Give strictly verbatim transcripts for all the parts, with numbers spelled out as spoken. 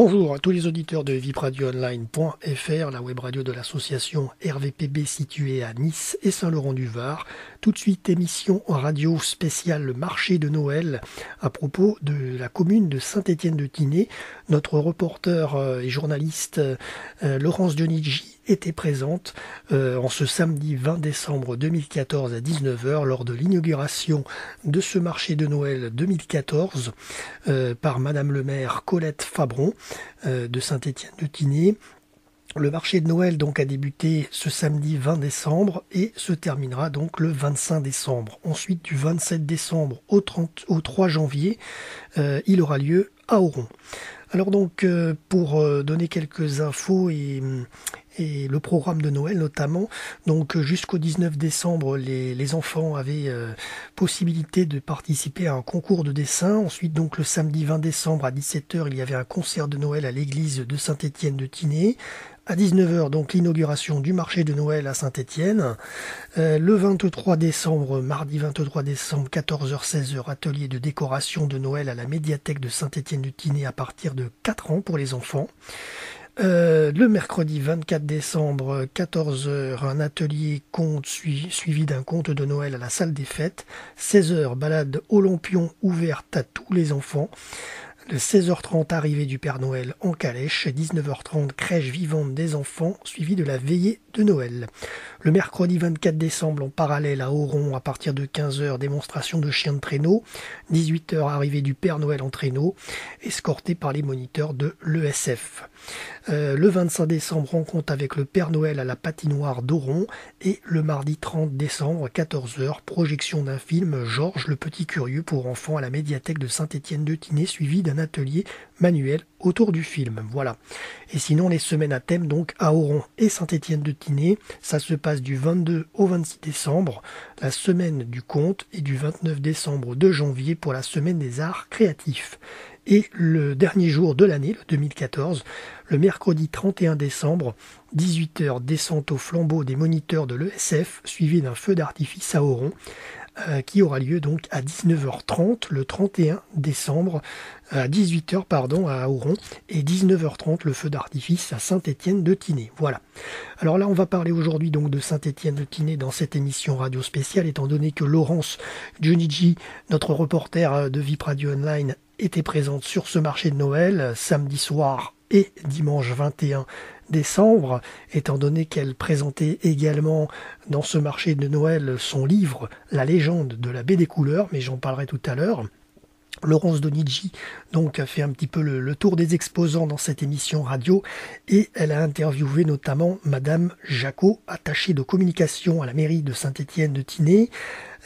Bonjour à tous les auditeurs de Vip Radio Online point F R, la web radio de l'association R V P B située à Nice et Saint-Laurent-du-Var. Tout de suite, émission en radio spéciale le marché de Noël à propos de la commune de Saint-Étienne-de-Tinée. Notre reporter et journaliste Laurence Dionigi était présente euh, en ce samedi vingt décembre deux mille quatorze à dix-neuf heures lors de l'inauguration de ce marché de Noël deux mille quatorze euh, par Madame le maire Colette Fabron euh, de Saint-Étienne-de-Tinée. Le marché de Noël donc a débuté ce samedi vingt décembre et se terminera donc le vingt-cinq décembre. Ensuite, du vingt-sept décembre au, trente, au trois janvier, euh, il aura lieu à Auron. Alors donc, euh, pour euh, donner quelques infos et... et le programme de Noël notamment. Donc jusqu'au dix-neuf décembre, les, les enfants avaient euh, possibilité de participer à un concours de dessin. Ensuite, donc le samedi vingt décembre à dix-sept heures, il y avait un concert de Noël à l'église de Saint-Étienne-de-Tinée. À dix-neuf heures, donc l'inauguration du marché de Noël à Saint-Étienne. Euh, le vingt-trois décembre, mardi vingt-trois décembre, quatorze heures seize heures, atelier de décoration de Noël à la médiathèque de Saint-Étienne-de-Tinée à partir de quatre ans pour les enfants. Euh, le mercredi vingt-quatre décembre, quatorze heures, un atelier conte suivi, suivi d'un conte de Noël à la salle des fêtes. seize heures, balade au Lampion ouverte à tous les enfants. De seize heures trente, arrivée du Père Noël en calèche. dix-neuf heures trente, crèche vivante des enfants, suivie de la veillée de Noël. Le mercredi vingt-quatre décembre, en parallèle à Auron, à partir de quinze heures, démonstration de chiens de traîneau. dix-huit heures, arrivée du Père Noël en traîneau, escorté par les moniteurs de l'E S F. Euh, le vingt-cinq décembre, rencontre avec le Père Noël à la patinoire d'Auron. Et le mardi trente décembre, quatorze heures, projection d'un film, Georges le Petit Curieux pour enfants à la médiathèque de Saint-Étienne-de-Tinée, suivi d'un atelier manuel autour du film. Voilà. Et sinon, les semaines à thème, donc à Auron et Saint-Étienne-de-Tinée, ça se passe du vingt-deux au vingt-six décembre, la semaine du conte, et du vingt-neuf décembre au deux janvier pour la semaine des arts créatifs. Et le dernier jour de l'année, le deux mille quatorze, le mercredi trente et un décembre, dix-huit heures, descente au flambeau des moniteurs de l'E S F, suivi d'un feu d'artifice à Auron, euh, qui aura lieu donc à dix-neuf heures trente le trente et un décembre, à dix-huit heures pardon, à Auron, et dix-neuf heures trente le feu d'artifice à Saint-Étienne-de-Tinée. Voilà. Alors là, on va parler aujourd'hui donc de Saint-Étienne-de-Tinée dans cette émission radio spéciale, étant donné que Laurence Dionigi, notre reporter de Vip Radio Online, était présente sur ce marché de Noël samedi soir et dimanche vingt et un décembre, étant donné qu'elle présentait également dans ce marché de Noël son livre « La légende de la baie des couleurs », mais j'en parlerai tout à l'heure. Laurence Dionigi donc a fait un petit peu le, le tour des exposants dans cette émission radio et elle a interviewé notamment Madame Jacot, attachée de communication à la mairie de Saint-Étienne-de-Tinée.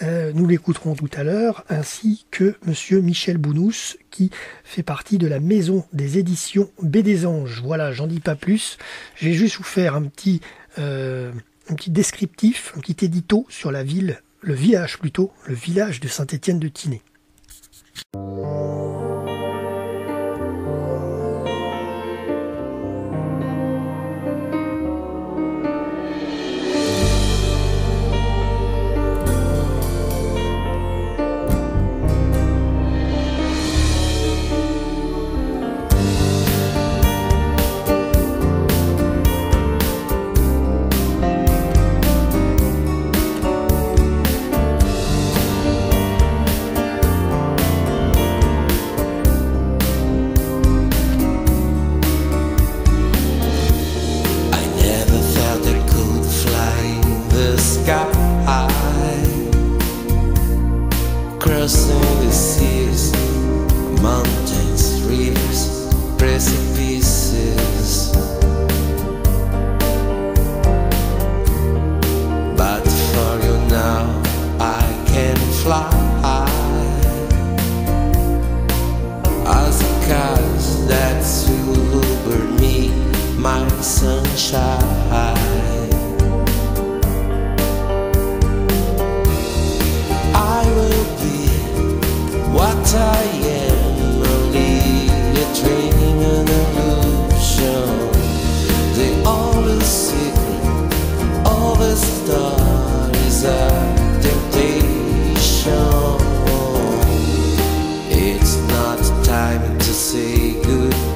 Euh, nous l'écouterons tout à l'heure, ainsi que Monsieur Michel Bounous, qui fait partie de la maison des éditions Baie des Anges. Voilà, j'en dis pas plus. J'ai juste vous faire un petit, euh, un petit descriptif, un petit édito sur la ville, le village plutôt, le village de Saint-Étienne-de-Tinée.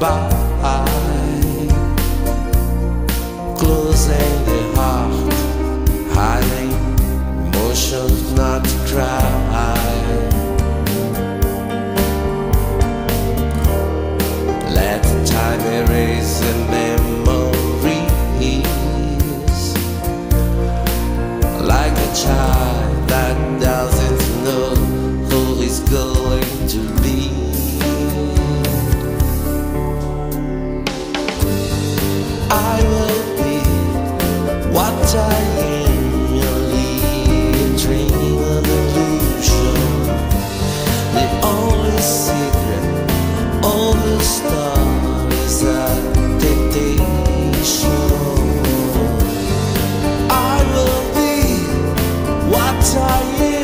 Bye. closing the heart, hiding emotions not to cry. Let time erase the memories, like a child that doesn't know who is going to be. I will be what I am, only a dream, an illusion. The only secret of the star is adaptation. I will be what I am.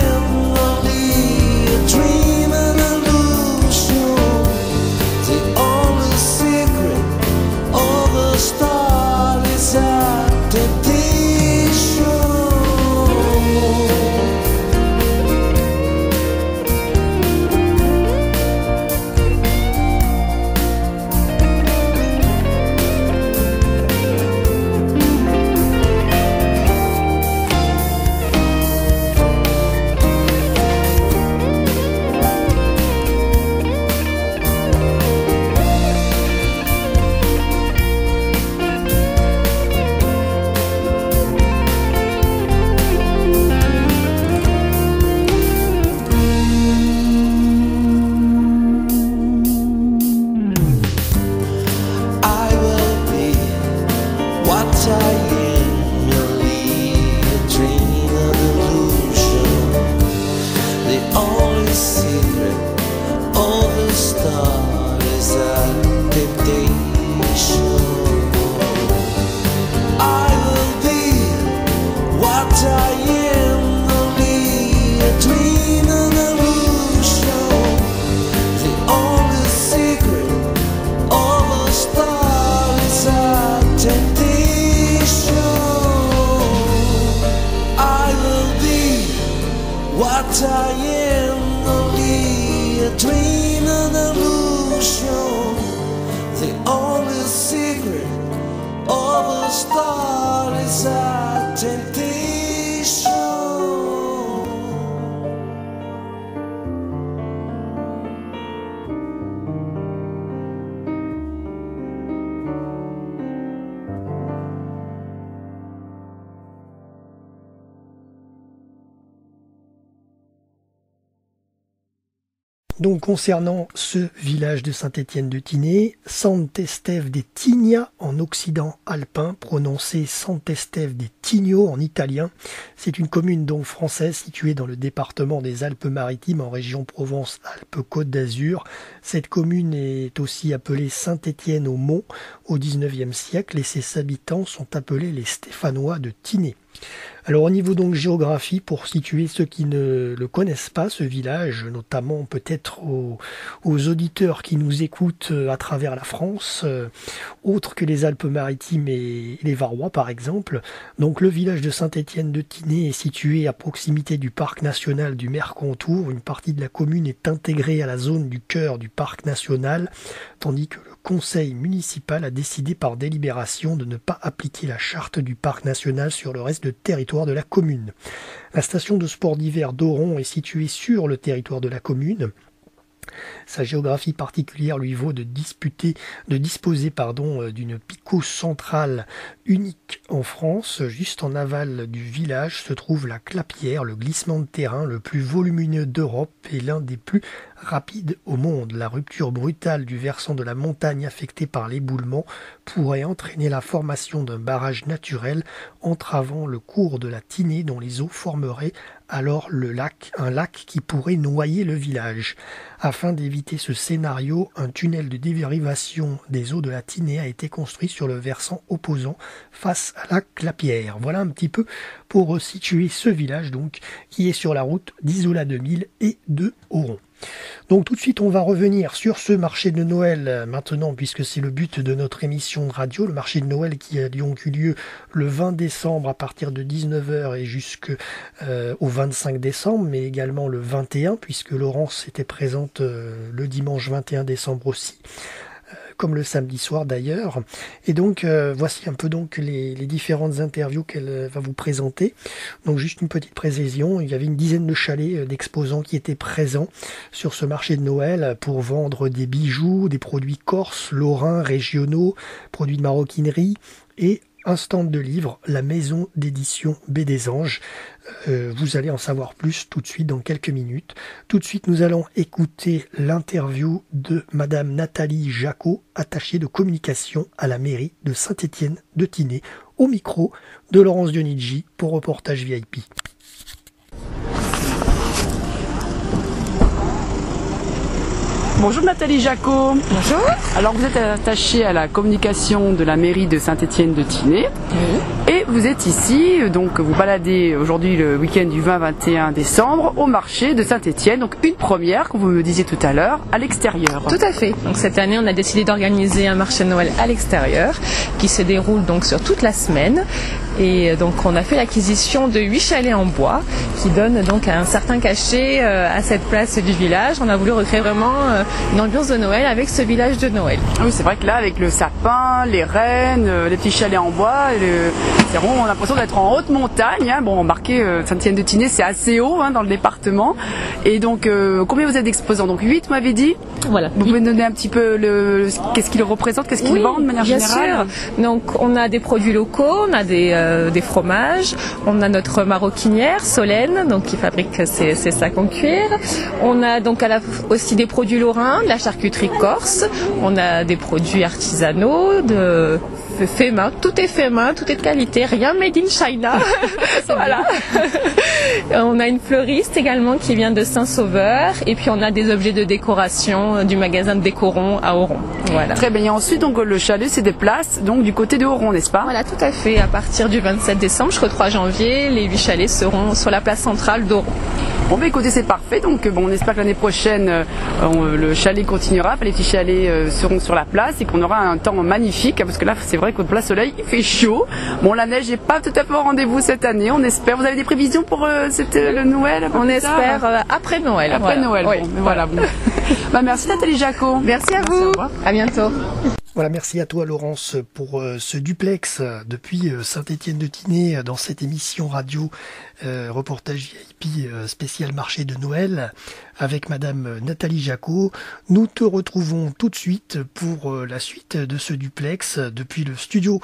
Donc concernant ce village de Saint-Étienne-de-Tinée, Sant'Esteve des Tigna en occident alpin, prononcé Sant'Esteve des Tigno en italien. C'est une commune donc française située dans le département des Alpes-Maritimes en région Provence-Alpes-Côte d'Azur. Cette commune est aussi appelée Saint-Étienne-aux-Monts au dix-neuvième siècle et ses habitants sont appelés les Stéphanois de Tinée. Alors au niveau donc géographie, pour situer ceux qui ne le connaissent pas, ce village, notamment peut-être aux, aux auditeurs qui nous écoutent à travers la France, euh, autre que les Alpes-Maritimes et les Varois par exemple. Donc le village de Saint-Étienne-de-Tinée est situé à proximité du parc national du Mercantour. Une partie de la commune est intégrée à la zone du cœur du parc national, tandis que le conseil municipal a décidé par délibération de ne pas appliquer la charte du parc national sur le reste de territoire de la commune. La station de sport d'hiver d'Auron est située sur le territoire de la commune. Sa géographie particulière lui vaut de, disputer, de disposer pardon, d'une pico-centrale unique en France. Juste en aval du village se trouve la Clapière, le glissement de terrain le plus volumineux d'Europe et l'un des plus rapides au monde. La rupture brutale du versant de la montagne affecté par l'éboulement pourrait entraîner la formation d'un barrage naturel entravant le cours de la Tinée dont les eaux formeraient alors le lac, un lac qui pourrait noyer le village. Afin d'éviter ce scénario, un tunnel de dérivation des eaux de la Tinée a été construit sur le versant opposant face à la Clapière. Voilà un petit peu pour situer ce village donc qui est sur la route d'Isola deux mille et de Auron. Donc tout de suite on va revenir sur ce marché de Noël maintenant, puisque c'est le but de notre émission de radio, le marché de Noël qui a donc eu lieu le vingt décembre à partir de dix-neuf heures et jusqu'au euh, vingt-cinq décembre, mais également le vingt et un puisque Laurence était présente euh, le dimanche vingt et un décembre aussi. comme le samedi soir d'ailleurs. Et donc euh, voici un peu donc les, les différentes interviews qu'elle va vous présenter. Donc juste une petite précision, il y avait une dizaine de chalets d'exposants qui étaient présents sur ce marché de Noël pour vendre des bijoux, des produits corses, lorrains, régionaux, produits de maroquinerie et un stand de livres, la maison d'édition Baie des Anges. Euh, vous allez en savoir plus tout de suite dans quelques minutes. Tout de suite, nous allons écouter l'interview de Madame Nathalie Jacot, attachée de communication à la mairie de Saint-Étienne-de-Tinée, au micro de Laurence Dionigi pour Reportage V I P. Bonjour Nathalie Jacot. Bonjour. Alors vous êtes attachée à la communication de la mairie de Saint-Étienne-de-Tinée. Oui. Et vous êtes ici, donc vous baladez aujourd'hui le week-end du vingt vingt et un décembre au marché de Saint-Étienne. Donc une première, comme vous me disiez tout à l'heure, à l'extérieur. Tout à fait. Donc cette année on a décidé d'organiser un marché de Noël à l'extérieur qui se déroule donc sur toute la semaine. Et donc on a fait l'acquisition de huit chalets en bois qui donnent donc un certain cachet à cette place du village. On a voulu recréer vraiment une ambiance de Noël avec ce village de Noël. Ah oui, c'est vrai que là, avec le sapin, les rennes, les petits chalets en bois, le... c'est vraiment, on a l'impression d'être en haute montagne. Hein. Bon, remarquez, Saint-Étienne-de-Tinée, c'est assez haut hein, dans le département. Et donc, euh, combien vous êtes d'exposants? Donc huit, vous m'avez dit. Voilà. Vous pouvez nous donner un petit peu le... qu'est-ce qu'ils représentent, qu'est-ce qu'ils oui, vendent de manière bien générale sûr. Donc, on a des produits locaux, on a des, euh, des fromages, on a notre maroquinière, Solène, donc, qui fabrique ses, ses sacs en cuir. On a donc à la... aussi des produits locaux, de la charcuterie corse, on a des produits artisanaux, de fait main, tout est fait main, tout est de qualité, rien made in China. Voilà. On a une fleuriste également qui vient de Saint Sauveur et puis on a des objets de décoration du magasin de Décoron à Auron. Voilà. Très bien. Et ensuite donc le chalet c'est des places donc du côté de Auron, n'est-ce pas? Voilà, tout à fait. À partir du vingt-sept décembre jusqu'au trois janvier, les huit chalets seront sur la place centrale d'Auron. Bon bah écoutez c'est parfait, donc bon, on espère que l'année prochaine euh, on, le chalet continuera, les petits chalets euh, seront sur la place et qu'on aura un temps magnifique parce que là c'est vrai qu'au plein soleil il fait chaud. Bon la neige n'est pas tout à fait au rendez-vous cette année, on espère. Vous avez des prévisions pour euh, cette, euh, le Noël? On espère euh, après Noël. Après voilà. Noël, oui, bon, mais voilà. Voilà bon. Bah, merci Nathalie Jacot. Merci à merci, vous, à bientôt. Voilà, merci à toi Laurence pour euh, ce duplex depuis euh, Saint-Étienne-de-Tinée dans cette émission radio euh, Reportage V I P euh, spécial marché de Noël avec Madame Nathalie Jacot. Nous te retrouvons tout de suite pour euh, la suite de ce duplex depuis le studio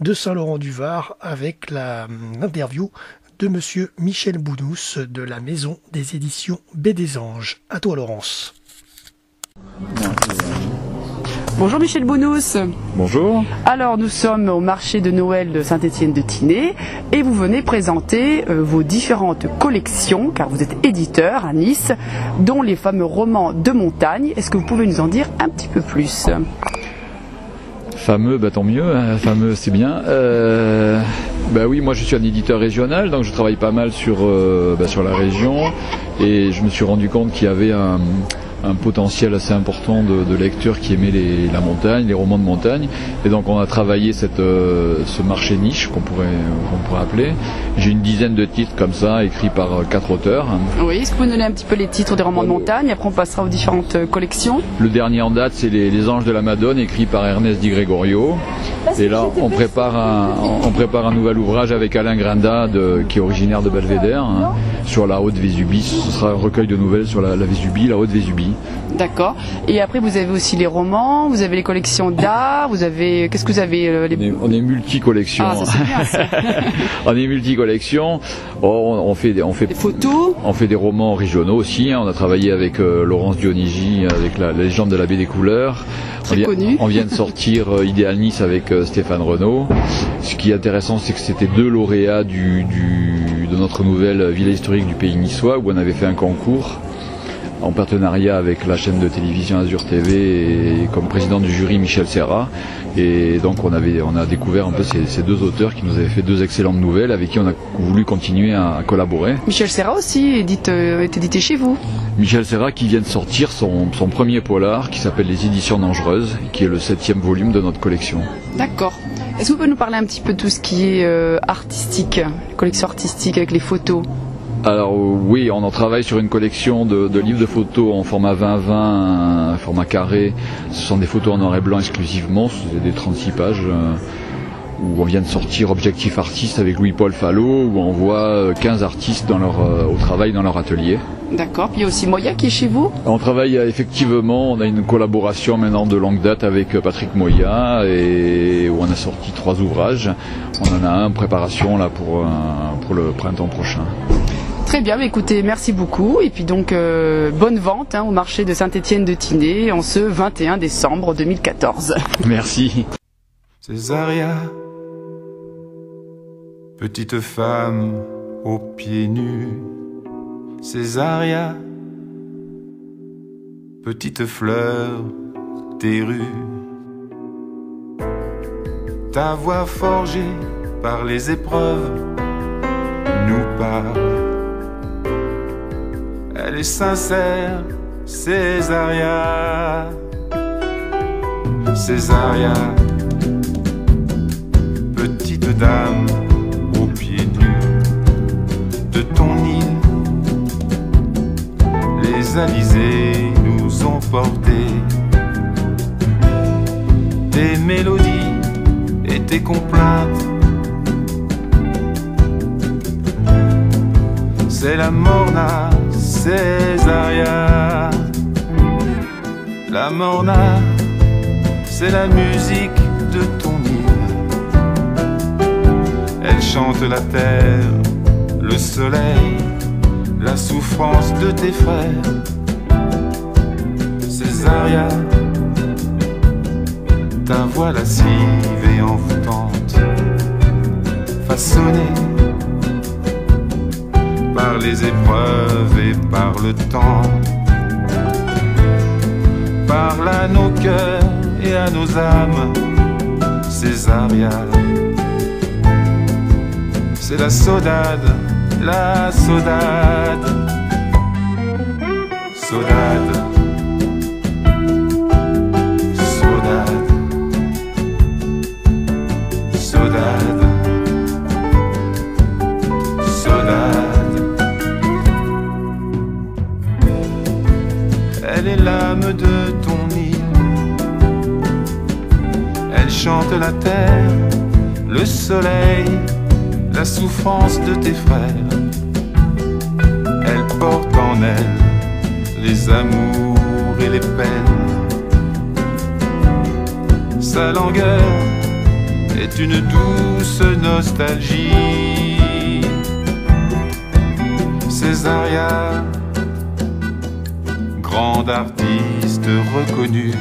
de Saint-Laurent-du-Var avec l'interview de Monsieur Michel Bounous de la maison des éditions Baie des Anges. À toi Laurence. Bonjour Michel Bounous. Bonjour. Alors nous sommes au marché de Noël de Saint-Étienne-de-Tinée et vous venez présenter euh, vos différentes collections car vous êtes éditeur à Nice dont les fameux romans de montagne. Est-ce que vous pouvez nous en dire un petit peu plus? Fameux, bah tant mieux, hein, fameux c'est bien. Euh, bah oui, moi je suis un éditeur régional donc je travaille pas mal sur, euh, bah, sur la région et je me suis rendu compte qu'il y avait un... un potentiel assez important de, de lecteurs qui aimaient les, la montagne, les romans de montagne. Et donc on a travaillé cette, euh, ce marché niche qu'on pourrait, qu'on pourrait appeler. J'ai une dizaine de titres comme ça, écrits par euh, quatre auteurs. Oui, est-ce que vous donnez un petit peu les titres des romans de montagne? Après on passera aux différentes collections. Le dernier en date, c'est les, les Anges de la Madone, écrit par Ernest Di Grégorio. Et là, on prépare, un, on prépare un nouvel ouvrage avec Alain Grindad, euh, qui est originaire de Belvédère, hein, sur la haute Vésubie. Ce sera un recueil de nouvelles sur la, la Vésubie, la haute Vésubie. D'accord. Et après, vous avez aussi les romans, vous avez les collections d'art, vous avez... Qu'est-ce que vous avez euh, les... On est, est multi-collection. Ah, ça c'est bien ça. On est multi-collection. Oh, on, on fait des on fait, photos. On fait des romans régionaux aussi. Hein. On a travaillé avec euh, Laurence Dionigi, avec la, la légende de la baie des couleurs. Très on vient, connu. On vient de sortir euh, Idéal Nice avec euh, Stéphane Renaud. Ce qui est intéressant, c'est que c'était deux lauréats du, du, de notre nouvelle villa historique du pays niçois, où on avait fait un concours en partenariat avec la chaîne de télévision Azure T V et comme président du jury Michel Serrat. Et donc on, avait, on a découvert un peu ces, ces deux auteurs qui nous avaient fait deux excellentes nouvelles avec qui on a voulu continuer à collaborer. Michel Serrat aussi édite, euh, est édité chez vous. Michel Serrat qui vient de sortir son, son premier polar qui s'appelle Les Éditions Dangereuses, qui est le septième volume de notre collection. D'accord. Est-ce que vous pouvez nous parler un petit peu de tout ce qui est euh, artistique, collection artistique avec les photos? Alors oui, on en travaille sur une collection de, de livres de photos en format vingt vingt, format carré. Ce sont des photos en noir et blanc exclusivement, c'est des trente-six pages. Euh, où on vient de sortir Objectif Artiste avec Louis-Paul Fallot, où on voit quinze artistes dans leur, euh, au travail dans leur atelier. D'accord, puis il y a aussi Moya qui est chez vous. On travaille effectivement, on a une collaboration maintenant de longue date avec Patrick Moya, et où on a sorti trois ouvrages. On en a un en préparation là, pour, euh, pour le printemps prochain. Très bien, écoutez, merci beaucoup. Et puis donc, euh, bonne vente hein, au marché de Saint-Étienne-de-Tinée en ce vingt et un décembre deux mille quatorze. Merci. Césaria, petite femme aux pieds nus. Césaria, petite fleur des rues. Ta voix forgée par les épreuves nous parle. Elle est sincère, Césaria. Césaria, petite dame aux pieds nus de ton île. Les alizés nous ont porté tes mélodies et tes complaintes. C'est la morna Césaria. La morna, c'est la musique de ton île. Elle chante la terre, le soleil, la souffrance de tes frères. Césaria, ta voix lascive et envoûtante, façonnée par les épreuves et par le temps. Parle à nos cœurs et à nos âmes, Césaria. C'est la saudade, la saudade, saudade, saudade, saudade, saudade. Elle est l'âme de ton île. Elle chante la terre, le soleil, la souffrance de tes frères. Elle porte en elle les amours et les peines. Sa langueur est une douce nostalgie. Césaria, grande artiste reconnue,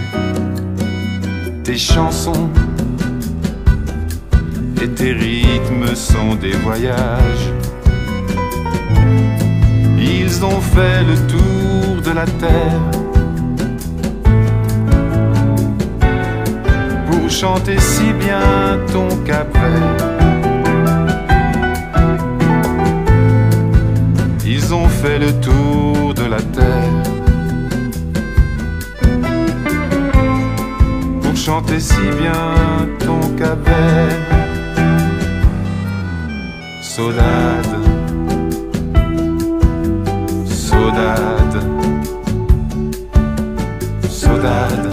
tes chansons et tes rythmes sont des voyages. Ils ont fait le tour de la terre pour chanter si bien ton Cap-Vert. Ils ont fait le tour de la terre pour chanter si bien ton Cap-Vert. Saudade, saudade, saudade,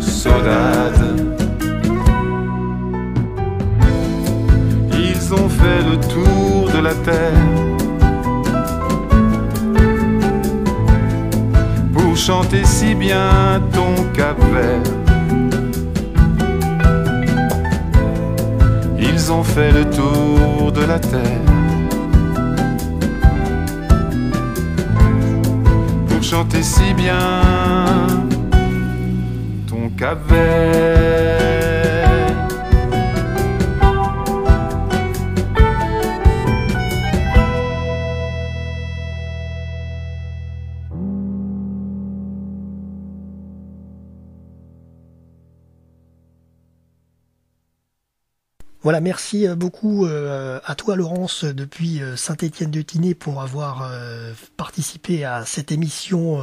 saudade. Ils ont fait le tour de la terre pour chanter si bien ton Cap-Vert. Ils ont fait le tour de la terre pour chanter si bien ton Cap-Vert. Voilà, merci beaucoup à toi Laurence depuis Saint-Étienne-de-Tinée pour avoir participé à cette émission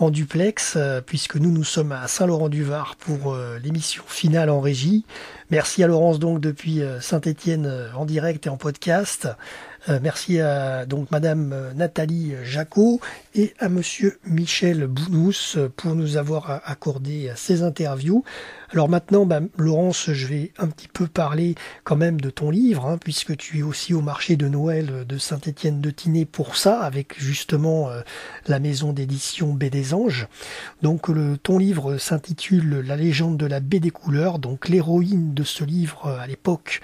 en duplex, puisque nous nous sommes à Saint-Laurent-du-Var pour l'émission finale en régie. Merci à Laurence donc depuis Saint-Étienne en direct et en podcast. Euh, merci à donc Madame Nathalie Jacot et à Monsieur Michel Bounous pour nous avoir accordé ces interviews. Alors maintenant, bah, Laurence, je vais un petit peu parler quand même de ton livre, hein, puisque tu es aussi au marché de Noël de Saint-Étienne-de-Tinée pour ça, avec justement euh, la maison d'édition Baie des Anges. Donc le, ton livre s'intitule « La légende de la baie des couleurs ». Donc l'héroïne de ce livre, à l'époque,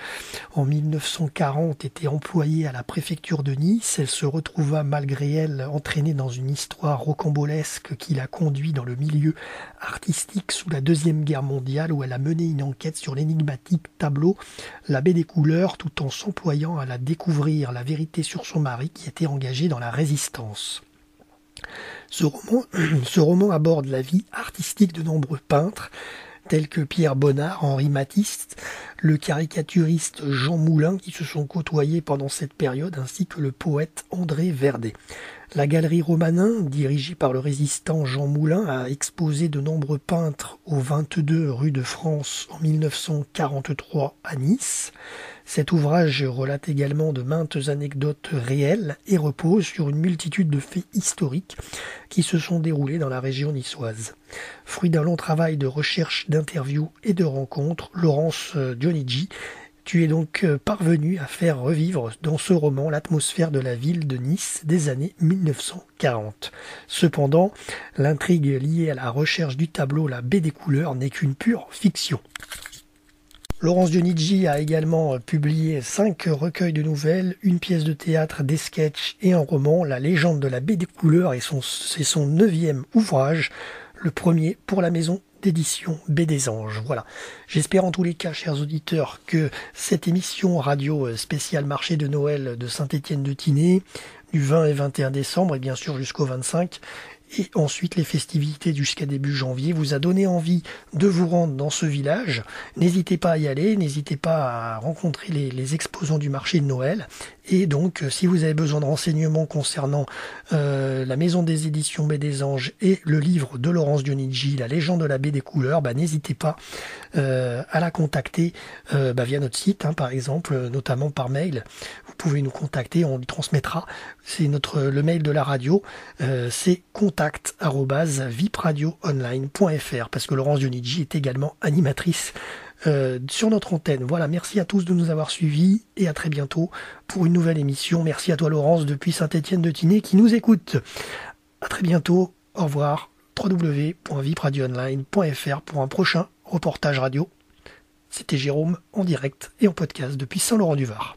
en mille neuf cent quarante, était employée à la préfecture de Nice. Elle se retrouva malgré elle entraînée dans une histoire rocambolesque qui la conduit dans le milieu artistique sous la Deuxième Guerre mondiale, où elle a mené une enquête sur l'énigmatique tableau La baie des couleurs, tout en s'employant à la découvrir la vérité sur son mari qui était engagé dans la résistance. Ce roman, ce roman aborde la vie artistique de nombreux peintres, tels que Pierre Bonnard, Henri Matisse, le caricaturiste Jean Moulin qui se sont côtoyés pendant cette période, ainsi que le poète André Verdet. La galerie Romanin, dirigée par le résistant Jean Moulin, a exposé de nombreux peintres au vingt-deux rue de France en mille neuf cent quarante-trois à Nice. Cet ouvrage relate également de maintes anecdotes réelles et repose sur une multitude de faits historiques qui se sont déroulés dans la région niçoise. Fruit d'un long travail de recherche, d'interviews et de rencontres, Laurence Dionigi, tu es donc parvenu à faire revivre dans ce roman l'atmosphère de la ville de Nice des années mille neuf cent quarante. Cependant, l'intrigue liée à la recherche du tableau La baie des couleurs n'est qu'une pure fiction. Laurence Dionigi a également publié cinq recueils de nouvelles, une pièce de théâtre, des sketchs et un roman. La légende de la baie des couleurs est son, c'est son neuvième ouvrage, le premier pour la maison d'édition Baie des Anges. Voilà. J'espère en tous les cas, chers auditeurs, que cette émission radio spéciale marché de Noël de Saint-Étienne-de-Tinée, du vingt et vingt et un décembre et bien sûr jusqu'au vingt-cinq, et ensuite les festivités jusqu'à début janvier, vous a donné envie de vous rendre dans ce village. N'hésitez pas à y aller, n'hésitez pas à rencontrer les, les exposants du marché de Noël. Et donc, si vous avez besoin de renseignements concernant euh, la maison des éditions Baie des Anges et le livre de Laurence Dionigi, La légende de la baie des couleurs, bah, n'hésitez pas euh, à la contacter euh, bah, via notre site, hein, par exemple, notamment par mail. Vous pouvez nous contacter, on lui transmettra. C'est notre le mail de la radio, euh, c'est contact arobase vip radio online point f r, parce que Laurence Dionigi est également animatrice Euh, sur notre antenne. Voilà, merci à tous de nous avoir suivis et à très bientôt pour une nouvelle émission. Merci à toi Laurence depuis Saint-Étienne-de-Tinée qui nous écoute. À très bientôt, au revoir, w w w point vip radio online point f r pour un prochain reportage radio. C'était Jérôme en direct et en podcast depuis Saint-Laurent-du-Var.